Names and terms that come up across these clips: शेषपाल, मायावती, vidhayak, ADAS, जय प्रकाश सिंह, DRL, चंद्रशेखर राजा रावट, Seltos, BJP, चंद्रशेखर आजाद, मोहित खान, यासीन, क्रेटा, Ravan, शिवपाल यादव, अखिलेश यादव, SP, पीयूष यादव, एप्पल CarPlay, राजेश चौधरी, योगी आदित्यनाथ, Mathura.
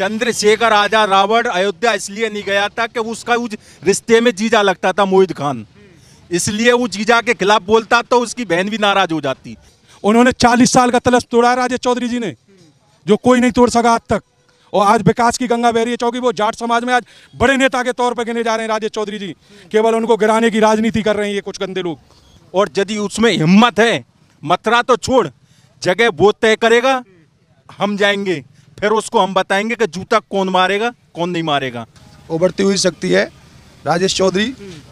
चंद्रशेखर राजा रावट Ayodhya इसलिए नहीं गया था कि उसका उस रिश्ते में जीजा लगता था मोहित खान, इसलिए वो जीजा के खिलाफ बोलता तो उसकी बहन भी नाराज हो जाती। उन्होंने 40 साल का तलस तोड़ा राजेश चौधरी जी ने, जो कोई नहीं तोड़ सका आज तक। और आज विकास की गंगा बहरी है चौकी, वो जाट समाज में आज बड़े नेता के तौर पर गिने जा रहे हैं राजेश चौधरी जी। केवल उनको गिराने की राजनीति कर रहे हैं ये कुछ गंदे लोग। और यदि उसमें हिम्मत है, मथुरा तो छोड़, जगह वो तय करेगा, हम जाएंगे, फिर उसको हम बताएंगे कि जूता कौन मारेगा कौन नहीं मारेगा। उभरती हुई शक्ति है राजेश चौधरी,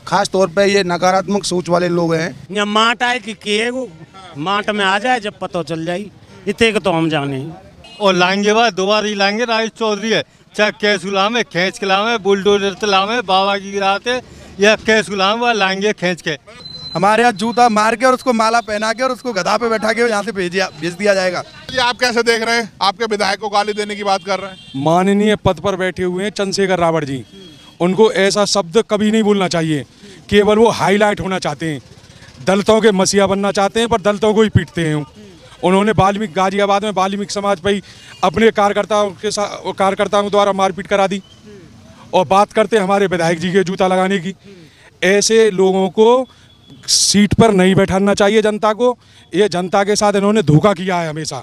खास तौर पे ये नकारात्मक सोच वाले लोग हैं। या माट आए कि माट में आ जाए जब पता चल जाए, इतने को तो हम जाने और लाएंगे बात दोबारा ही लाएंगे। राजेश चौधरी है चाहे कैश गुलाम खींच के लावे, बुलडोजर चलावे, बाबा की गिराते या कैश गुलाम वह लाएंगे खींच के। हमारे यहाँ जूता मार के और उसको माला पहना के और उसको गधा पे बैठा के यहाँ से भेज दिया जाएगा। ये आप कैसे देख रहे हैं, आपके विधायक को गाली देने की बात कर रहे हैं? माननीय पद पर बैठे हुए हैं चंद्रशेखर रावत जी, उनको ऐसा शब्द कभी नहीं बोलना चाहिए। केवल वो हाईलाइट होना चाहते हैं, दलितों के मसीहा बनना चाहते हैं, पर दलितों को ही पीटते हैं। उन्होंने वाल्मीकि गाजियाबाद में वाल्मीकि समाज पर ही अपने कार्यकर्ताओं द्वारा मारपीट करा दी। और बात करते हैं हमारे विधायक जी के जूता लगाने की। ऐसे लोगों को सीट पर नहीं बैठाना चाहिए जनता को, ये जनता के साथ इन्होंने धोखा किया है हमेशा।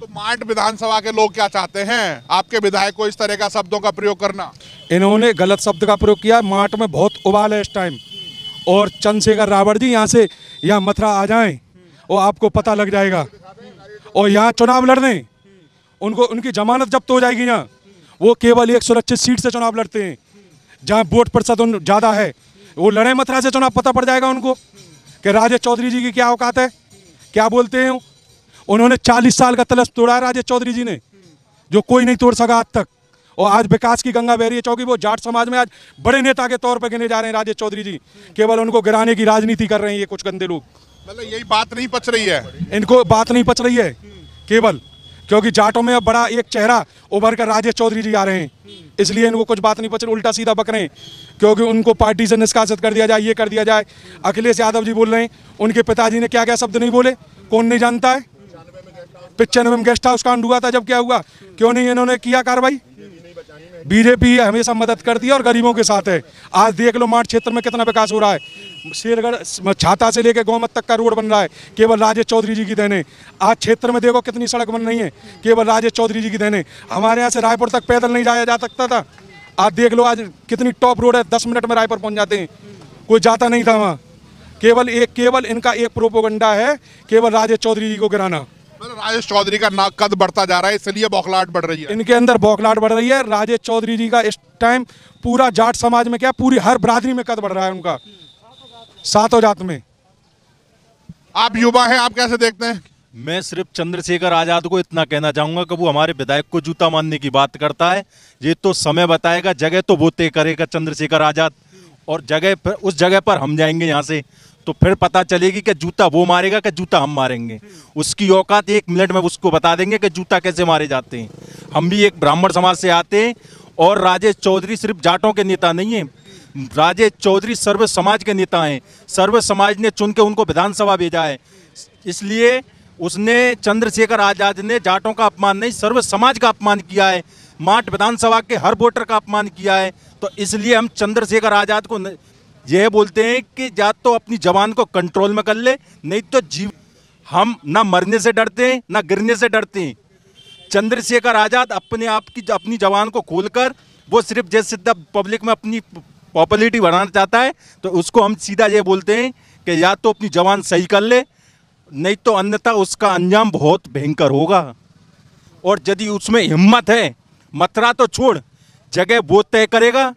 तो मांड विधानसभा के लोग क्या चाहते हैं, आपके विधायक को इस तरह का शब्दों का प्रयोग करना? इन्होंने गलत शब्द का प्रयोग किया। मांड में बहुत उबाल है इस टाइम, और चंद्रशेखर रावत जी यहाँ से यहाँ मथुरा आ जाएं और आपको पता लग जाएगा। और यहाँ चुनाव लड़ने उनको उनकी जमानत जब्त हो जाएगी। यहाँ वो केवल एक सुरक्षित सीट से चुनाव लड़ते हैं जहाँ वोट प्रतिशत ज़्यादा है। वो लड़े मथुरा से चुनाव, पता पड़ जाएगा उनको कि राजेश चौधरी जी की क्या औकात है, क्या बोलते हैं। उन्होंने 40 साल का तलस तोड़ा है राजेश चौधरी जी ने, जो कोई नहीं तोड़ सका आज तक। और आज विकास की गंगा बहरी है चौकी, वो जाट समाज में आज बड़े नेता के तौर पर गिने जा रहे हैं राजेश चौधरी जी। केवल उनको गिराने की राजनीति कर रहे हैं ये कुछ गंदे लोग। मतलब यही बात नहीं पच रही है इनको, बात नहीं पच रही है केवल क्योंकि जाटों में अब बड़ा एक चेहरा उभर कर राजेश चौधरी जी आ रहे हैं, इसलिए इनको कुछ बात नहीं पच रही, उल्टा सीधा बक रहे हैं। क्योंकि उनको पार्टी से निष्कासित कर दिया जाए, ये कर दिया जाए। अखिलेश यादव जी बोल रहे हैं, उनके पिताजी ने क्या क्या शब्द नहीं बोले, कौन नहीं जानता है। 95 में गेस्ट हाउस कांड हुआ था, जब क्या हुआ, क्यों नहीं इन्होंने किया कार्रवाई? बीजेपी हमेशा मदद करती है और गरीबों के साथ है। आज देख लो मांड क्षेत्र में कितना विकास हो रहा है, शेरगढ़ छाता से लेकर गौमत तक का रोड बन रहा है, केवल राजेश चौधरी जी की देने। आज क्षेत्र में देखो कितनी सड़क बन रही है, केवल राजेश चौधरी जी की देने। हमारे यहाँ से रायपुर तक पैदल नहीं जाया जा सकता था, आज देख लो आज कितनी टॉप रोड है, 10 मिनट में रायपुर पहुँच जाते हैं। कोई जाता नहीं था वहाँ, केवल इनका एक प्रोपोगंडा है, केवल राजेश चौधरी जी को गिराना। राजेश चौधरी का नाक कद बढ़ता जा रहा है, इसलिए बौखलाहट बढ़ रही है इनके अंदर, बौखलाहट बढ़ रही है। राजेश चौधरी जी का इस टाइम पूरा जाट समाज में क्या, पूरी हर बरादरी में कद बढ़ रहा है उनका, सातों जात में। आप युवा हैं, आप कैसे देखते हैं? मैं सिर्फ चंद्रशेखर आजाद को इतना कहना चाहूँगा कि वो हमारे विधायक को जूता मारने की बात करता है, ये तो समय बताएगा। जगह तो वो तय करेगा चंद्रशेखर आजाद, और जगह उस जगह पर हम जाएंगे यहाँ से, तो फिर पता चलेगी कि जूता वो मारेगा कि जूता हम मारेंगे। उसकी औकात 1 मिनट में उसको बता देंगे कि जूता कैसे मारे जाते हैं। हम भी एक ब्राह्मण समाज से आते हैं, और राजेश चौधरी सिर्फ जाटों के नेता नहीं हैं, राजेश चौधरी सर्व समाज के नेता हैं। सर्व समाज ने चुन के उनको विधानसभा भेजा है, इसलिए उसने चंद्रशेखर आजाद ने जाटों का अपमान नहीं, सर्व समाज का अपमान किया है, मांड विधानसभा के हर वोटर का अपमान किया है। तो इसलिए हम चंद्रशेखर आजाद को यह बोलते हैं कि या तो अपनी जवान को कंट्रोल में कर ले, नहीं तो जीव। हम ना मरने से डरते हैं ना गिरने से डरते हैं। चंद्रशेखर आजाद अपने आप की अपनी जवान को खोलकर वो सिर्फ जैसे पब्लिक में अपनी पॉपुलैरिटी बढ़ाना चाहता है, तो उसको हम सीधा ये बोलते हैं कि या तो अपनी जवान सही कर ले, नहीं तो अन्यथा उसका अंजाम बहुत भयंकर होगा। और यदि उसमें हिम्मत है, मथुरा तो छोड़, जगह वो तय करेगा,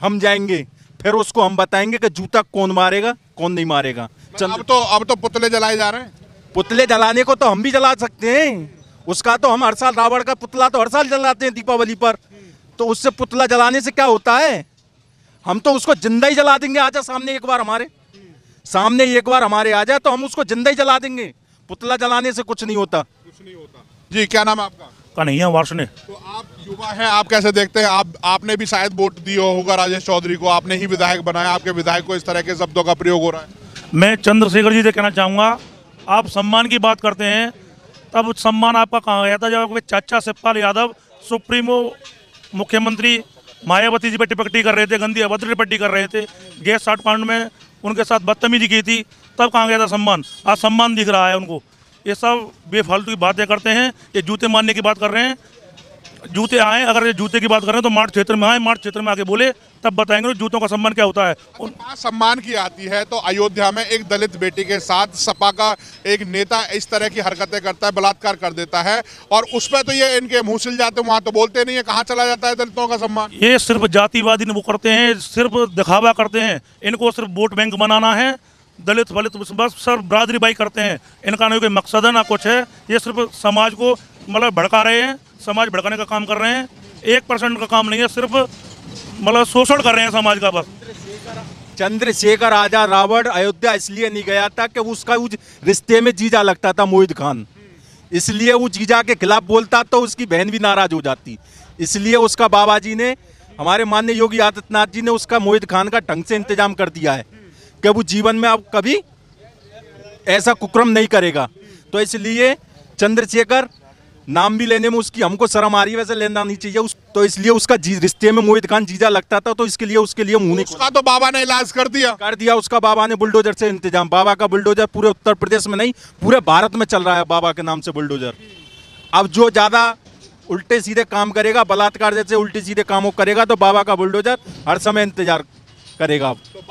हम जाएंगे, फिर उसको हम बताएंगे कि जूता कौन मारेगा कौन नहीं मारेगा। अब तो पुतले जलाए जा रहे हैं। पुतले जलाने को तो हम भी जला सकते हैं, उसका तो हम हर साल, रावण का पुतला तो हर साल जलाते हैं दीपावली पर, तो उससे पुतला जलाने से क्या होता है? हम तो उसको जिंदा ही जला देंगे। आजा सामने एक बार हमारे, सामने एक बार हमारे आ जाए तो हम उसको जिंदा ही जला देंगे, पुतला जलाने से कुछ नहीं होता, कुछ नहीं होता। जी, क्या नाम है आपका? कन्हैया वार्षने। तो आप युवा हैं, आप कैसे देखते हैं? आपने भी शायद वोट दिया होगा राजेश चौधरी को, आपने ही विधायक बनाया, आपके विधायक को इस तरह के शब्दों का प्रयोग हो रहा है। मैं चंद्रशेखर जी से कहना चाहूँगा, आप सम्मान की बात करते हैं, तब सम्मान आपका कहाँ गया था जब आपके चाचा शिवपाल यादव सुप्रीमो मुख्यमंत्री मायावती जी पे टिप्पणी कर रहे थे, गंदी अभद्र टिप्पणी कर रहे थे, गैस शॉर्टकाउंड में उनके साथ बदतमीजी की थी, तब कहाँ गया था सम्मान? आज सम्मान दिख रहा है उनको। ये सब बेफालतू की बातें करते हैं, ये जूते मारने की बात कर रहे हैं। जूते आए, अगर ये जूते की बात कर रहे हैं तो मार्ट क्षेत्र में आए, मार्ट क्षेत्र में आके बोले, तब बताएंगे जूतों का सम्मान क्या होता है। सम्मान की आती है तो अयोध्या में एक दलित बेटी के साथ सपा का एक नेता इस तरह की हरकतें करता है, बलात्कार कर देता है, और उसमें तो ये इनके मुँह सिल जाते हैं, वहाँ तो बोलते नहीं है। कहाँ चला जाता है दलितों का सम्मान? ये सिर्फ जातिवादी वो करते हैं, सिर्फ दिखावा करते हैं, इनको सिर्फ वोट बैंक बनाना है। दलित फलित बस सर बरादरी बाई करते हैं, इनका ना कोई मकसद है ना कुछ है। ये सिर्फ समाज को मतलब भड़का रहे हैं, समाज भड़काने का काम कर रहे हैं। 1% का काम नहीं है, सिर्फ मतलब शोषण कर रहे हैं समाज का। बस चंद्रशेखर आजाद रावट अयोध्या इसलिए नहीं गया था कि उसका उस रिश्ते में जीजा लगता था मोहित खान, इसलिए वो जीजा के खिलाफ बोलता तो उसकी बहन भी नाराज हो जाती, इसलिए उसका बाबा जी ने, हमारे माननीय योगी आदित्यनाथ जी ने उसका मोहित खान का ढंग से इंतजाम कर दिया है कि वो जीवन में अब कभी ऐसा कुक्रम नहीं करेगा। तो इसलिए चंद्रशेखर नाम भी लेने में उसकी हमको शर्म आ रही है, वैसे लेना नहीं चाहिए तो इसलिए उसका रिश्ते में मोहित खान जीजा लगता था, तो इसके लिए मुँह नहीं। उसका तो बाबा ने इलाज कर दिया उसका बाबा ने बुलडोजर से इंतजाम। बाबा का बुलडोजर पूरे उत्तर प्रदेश में नहीं पूरे भारत में चल रहा है, बाबा के नाम से बुलडोजर। अब जो ज़्यादा उल्टे सीधे काम करेगा, बलात्कार जैसे उल्टे सीधे कामों करेगा, तो बाबा का बुलडोजर हर समय इंतजार करेगा। तो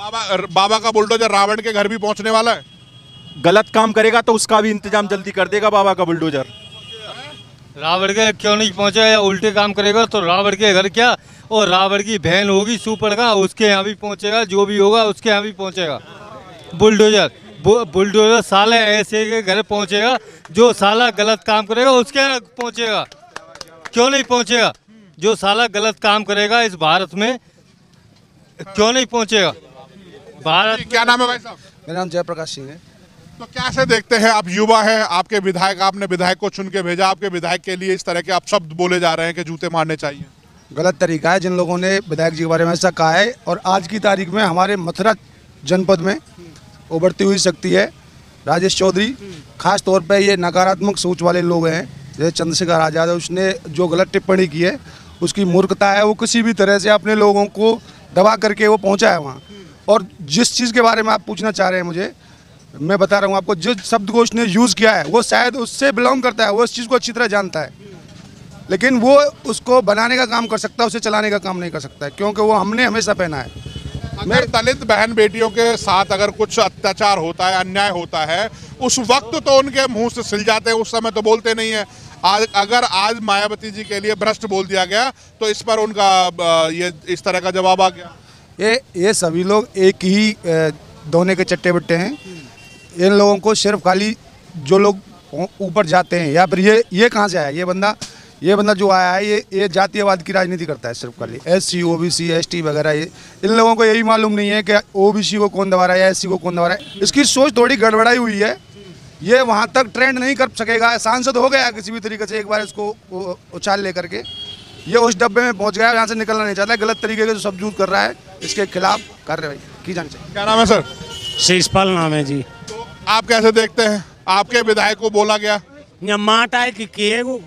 बाबा का बुलडोजर रावण के घर भी पहुंचने वाला है। गलत काम करेगा तो उसका भी इंतजाम जल्दी कर देगा बाबा का बुलडोजर। रावण के क्यों नहीं पहुंचा? या उल्टे काम करेगा तो रावण के घर क्या, और रावण की बहन होगी सुपर का, उसके यहाँ भी पहुंचेगा, जो भी होगा उसके यहाँ भी पहुंचेगा बुलडोजर। बुलडोजर साले ऐसे के घर पहुंचेगा, जो साला गलत काम करेगा उसके यहाँ पहुंचेगा। क्यों नहीं पहुंचेगा? जो साला गलत काम करेगा इस भारत में क्यों नहीं पहुंचेगा भारत? क्या नाम है भाई साहब? मेरा नाम जय प्रकाश सिंह है। तो कैसे देखते हैं आप, युवा हैं, आपके विधायक, आपने विधायक को चुन के भेजा, आपके विधायक के लिए इस तरह के आप शब्द बोले जा रहे हैं कि जूते मारने चाहिए? गलत तरीका है। जिन लोगों ने विधायक जी के बारे में ऐसा कहा है, और आज की तारीख में हमारे मथुरा जनपद में उभरती हुई शक्ति है राजेश चौधरी, खास तौर पर ये नकारात्मक सोच वाले लोग हैं। जैसे चंद्रशेखर आजाद, उसने जो गलत टिप्पणी की है उसकी मूर्खता है। वो किसी भी तरह से अपने लोगों को दबा करके वो पहुंचा है वहाँ। और जिस चीज़ के बारे में आप पूछना चाह रहे हैं मुझे, मैं बता रहा हूँ आपको, जिस शब्दकोश ने यूज़ किया है वो शायद उससे बिलोंग करता है, वो इस चीज़ को अच्छी तरह जानता है, लेकिन वो उसको बनाने का काम कर सकता है, उसे चलाने का काम नहीं कर सकता है, क्योंकि वो हमने हमेशा पहना है। अगर दलित बहन बेटियों के साथ अगर कुछ अत्याचार होता है, अन्याय होता है, उस वक्त तो उनके मुँह से सिल जाते हैं, उस समय तो बोलते नहीं है। आज अगर आज मायावती जी के लिए भ्रष्ट बोल दिया गया तो इस पर उनका ये इस तरह का जवाब आ गया। ये सभी लोग एक ही दोने के चट्टे बट्टे हैं। इन लोगों को सिर्फ खाली जो लोग ऊपर जाते हैं, या फिर ये कहाँ से आया ये बंदा जो आया है, ये जातीयवाद की राजनीति करता है सिर्फ खाली। SC OBC ST वगैरह, ये इन लोगों को यही मालूम नहीं है कि OBC को कौन दबा रहा है या SC को कौन दबा रहा है। इसकी सोच थोड़ी गड़बड़ाई हुई है, ये वहाँ तक ट्रेंड नहीं कर सकेगा। सांसद हो गया किसी भी तरीके से, एक बार इसको उछाल ले करके ये उस डब्बे में पहुँच गया, यहाँ से निकलना नहीं चाहता। गलत तरीके के जो सब यूज कर रहा है, इसके खिलाफ कार्रवाई की जानी चाहिए। क्या नाम है सर? शेषपाल नाम है जी। तो आप कैसे देखते हैं, आपके विधायक को बोला गया? यहाँ माट आए कि किए वो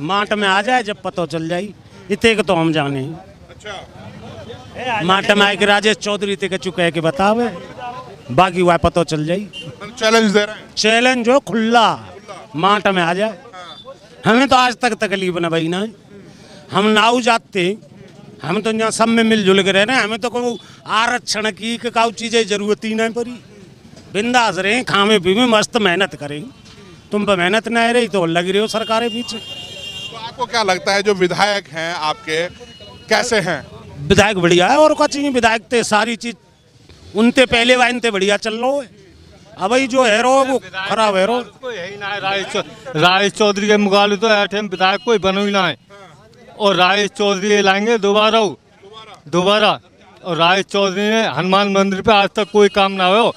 माट में आ जाए, जब पता चल जाए इतने के तो हम जाने। अच्छा, माट में आए कि राजेश चौधरी इतने के चुके के बतावे, बाकी हुआ पता चल जाए। चैलेंज दे रहे हैं, चैलेंज हो खुला माट में आ जाए। हमें तो आज तक तकलीफ ना भाई ना, हम नाऊ जाते, हम तो यहाँ सब में मिलजुल के रह रहे हैं। हमें तो कोई आरक्षण की काऊ चीज़ें जरूरत ही नहीं पड़ी, बिंदास रहे, खामे पीवे, मस्त मेहनत करें। तुम पर मेहनत नहीं रही तो लग रही हो सरकारें पीछे। तो आपको क्या लगता है जो विधायक हैं आपके कैसे हैं? विधायक बढ़िया है, और कुछ नहीं, विधायक थे सारी चीज उनते पहले वाइन थे, बढ़िया चल रहा है। अब जो है रो वो खराब है रो। राजेश चौधरी के मुकाबले तो ऐसे विधायक कोई बनो ही ना है, और राजेश चौधरी लाएंगे दोबारा। और राजेश चौधरी ने हनुमान मंदिर पे आज तक कोई काम ना हो,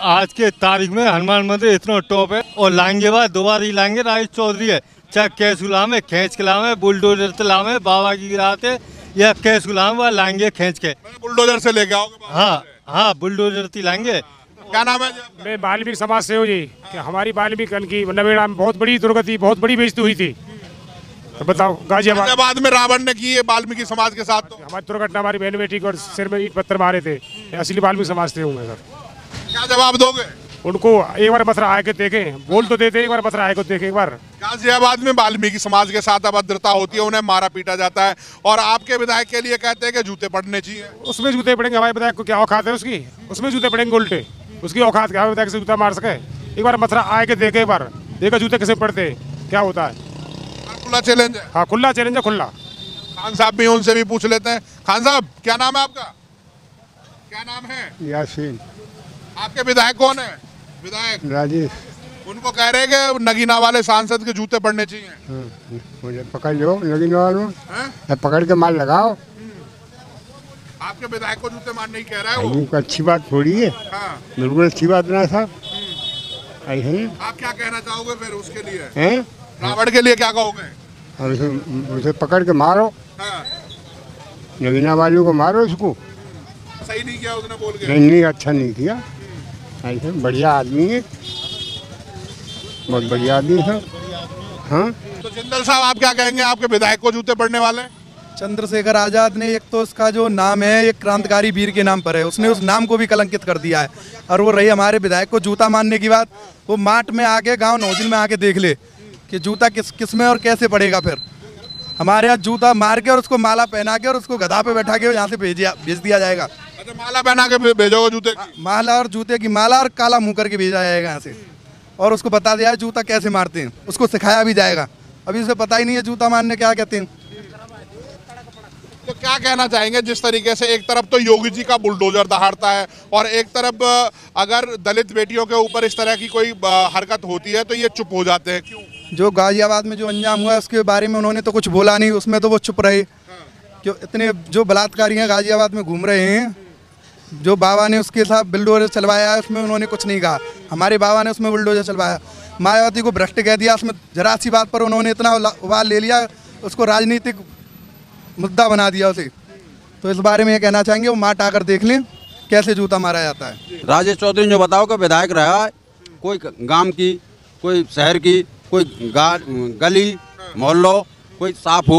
आज के तारीख में हनुमान मंदिर इतना टॉप है, और लाएंगे बाद दोबारा ही लाएंगे राजेश चौधरी है। चाहे कैस गुलामे खींच के लावे, बुलडोजर से लावे, बाबा की गिराते या कैस गुलामे लाएंगे खींच के, बुलडोजर से लेके आओगे? हाँ, बुलडोजर से लाएंगे। क्या नाम है? मैं वाल्मीकि समाज से हूँ जी। हमारी वाल्मीकि की नवेड़ा में बहुत बड़ी दुर्गति, बहुत बड़ी बेइज्जती हुई थी। तो बताओ गाजियाबाद में रावण ने की है वाल्मीकि समाज के साथ, तो हमारी दुर्घटना, हमारी बहन बेटी और सिर में ईंट पत्थर मारे थे, असली वाल्मीकि समाज से होंगे सर। क्या जवाब दोगे उनको? एक बार बसरा आए के देखे, बोल तो देते, एक बार बसरा आए को देखे। एक बार गाजियाबाद में वाल्मीकि समाज के साथ अभद्रता होती है, उन्हें मारा पीटा जाता है, और आपके विधायक के लिए कहते हैं कि जूते पड़ने चाहिए। उसमें जूते पड़ेंगे, हमारे विधायक को क्या औकात है उसकी? उसमें जूते पड़ेंगे उल्टे, उसकी औकात क्या विधायक से जूता मार सके? एक बार बसरा आए के देखे, एक बार देखा जूते कैसे पड़ते, क्या होता है। खुला चैलेंज है। हाँ खुला चैलेंज है, खुला। खान साहब भी, उनसे भी पूछ लेते हैं। खान साहब क्या नाम है आपका? क्या नाम है? यासीन। आपके विधायक कौन है? विधायक राजेश। उनको कह रहे कि नगीना वाले सांसद के जूते पड़ने चाहिए। मुझे पकड़ लो नगीना वालों, पकड़ के मार लगाओ। आपके विधायक को जूते मारने ही कह रहा है वो? अच्छी बात थोड़ी है, बिल्कुल अच्छी बात ना साहब। आप क्या कहना चाहोगे फिर उसके लिए, रावण के लिए क्या कहोगे? उसे पकड़ के मारो, नगीना वालों को मारो, उसको सही नहीं किया उसने बोल के। नहीं अच्छा नहीं किया, बढ़िया आदमी है, बहुत बढ़िया आदमी है। हाँ तो जिंदल साहब आप क्या कहेंगे, आपके विधायक को जूते पड़ने वाले? चंद्रशेखर आजाद ने, एक तो उसका जो नाम है एक क्रांतिकारी वीर के नाम पर है, उसने उस नाम को भी कलंकित कर दिया है। और वो रही हमारे विधायक को जूता मारने की बात, वो मार्ट में आके, गाँव नौजिल में आके देख ले कि जूता किस किस में और कैसे पड़ेगा। फिर हमारे यहाँ जूता मार के और उसको माला पहना के और उसको गधा पे बैठा के और यहाँ से भेज दिया जाएगा। अच्छा माला पहना के भेजोगे? जूते की माला और जूते की माला और काला मुँह करके भेजा जाएगा यहाँ से, और उसको बता दिया जूता कैसे मारते हैं, उसको सिखाया भी जाएगा। अभी उसे पता ही नहीं है जूता मारने क्या कहते हैं। तो क्या कहना चाहेंगे, जिस तरीके से एक तरफ तो योगी जी का बुलडोजर दहाड़ता है और एक तरफ अगर दलित बेटियों के ऊपर इस तरह की कोई हरकत होती है तो ये चुप हो जाते हैं, क्यों? जो गाजियाबाद में जो अंजाम हुआ उसके बारे में उन्होंने तो कुछ बोला नहीं, उसमें तो वो चुप रहे। जो इतने जो बलात्कारी हैं गाजियाबाद में घूम रहे हैं, जो बाबा ने उसके साथ बुलडोजर चलवाया उसमें उन्होंने कुछ नहीं कहा, हमारे बाबा ने उसमें बुलडोजर चलवाया। मायावती को भ्रष्ट कह दिया, उसमें जरा सी बात पर उन्होंने इतना उबाल ले लिया, उसको राजनीतिक मुद्दा बना दिया उसे। तो इस बारे में ये कहना चाहेंगे वो मार्ट आकर देख लें कैसे जूता मारा जाता है। राजेश चौधरी जो बताओ कि विधायक रहा, कोई गांव की, कोई शहर की, कोई गली मोहल्लों कोई साफ हो,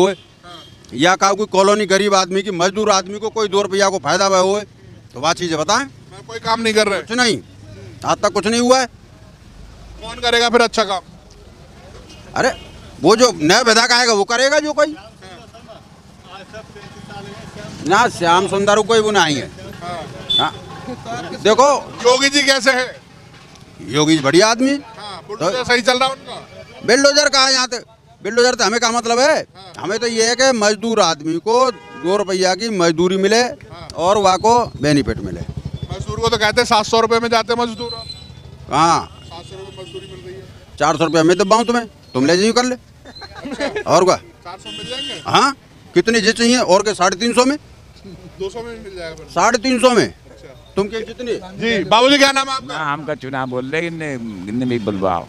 या का कोई कॉलोनी गरीब आदमी की, मजदूर आदमी को कोई 2 रुपया को फायदा हुआ हो तो वह चीज़ बताएं। कोई काम नहीं कर रहे, कुछ नहीं, आज तक कुछ नहीं हुआ है। कौन करेगा फिर अच्छा काम? अरे वो जो नया विधायक आएगा वो करेगा, जो कोई ना श्याम सुंदर कोई वो नहीं है। देखो योगी जी कैसे है, योगी जी बढ़िया आदमी, तो सही चल रहा उनका। बिल्डोजर का है यहाँ तक, बिल्डोजर तो हमें क्या मतलब है? हमें तो ये है कि मजदूर आदमी को 2 रुपया की मजदूरी मिले और वहाँ को बेनिफिट मिले। मजदूर को तो कहते हैं 700 रुपये में जाते मजदूर, हाँ 700 रुपये मजदूरी मिल रही है, 400 रुपये हमें तो बाऊँ तुम्हें, तुम ले जाइए कर ले। और क्या 400 मिल जाएंगे? हाँ कितने जी चाहिए और के 350 में, 200 में मिल जाएगा, 350 में तुम के कितने जी। बाबूजी क्या नाम है आपका? हमका चुनाव बोल रहे इनने बुलवाओ।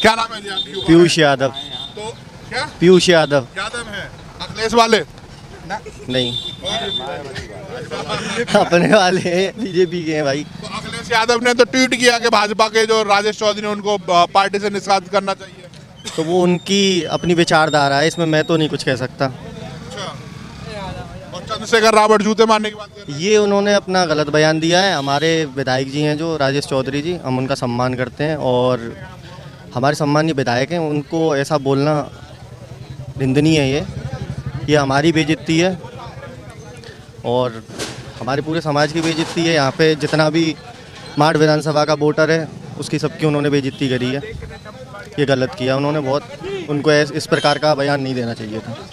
क्या नाम है जी? पीयूष यादव। तो क्या पीयूष यादव यादव है अखिलेश वाले? नहीं अपने वाले बीजेपी के हैं भाई। तो अखिलेश यादव ने तो ट्वीट किया कि भाजपा के जो राजेश चौधरी उनको पार्टी से निष्कासित करना चाहिए, तो वो उनकी अपनी विचारधारा है, इसमें मैं तो नहीं कुछ कह सकता। चंद्रशेखर रावट जूते मारने की बात कर रहे हैं, ये उन्होंने अपना गलत बयान दिया है। हमारे विधायक जी हैं जो राजेश चौधरी जी, हम उनका सम्मान करते हैं और हमारे सम्माननीय विधायक हैं, उनको ऐसा बोलना निंदनीय है। ये हमारी बेइज्जती है और हमारे पूरे समाज की बेइज्जती है। यहाँ पे जितना भी माड़ विधानसभा का वोटर है उसकी सबकी उन्होंने बेइज्जती करी है, ये गलत किया उन्होंने बहुत, उनको इस प्रकार का बयान नहीं देना चाहिए था।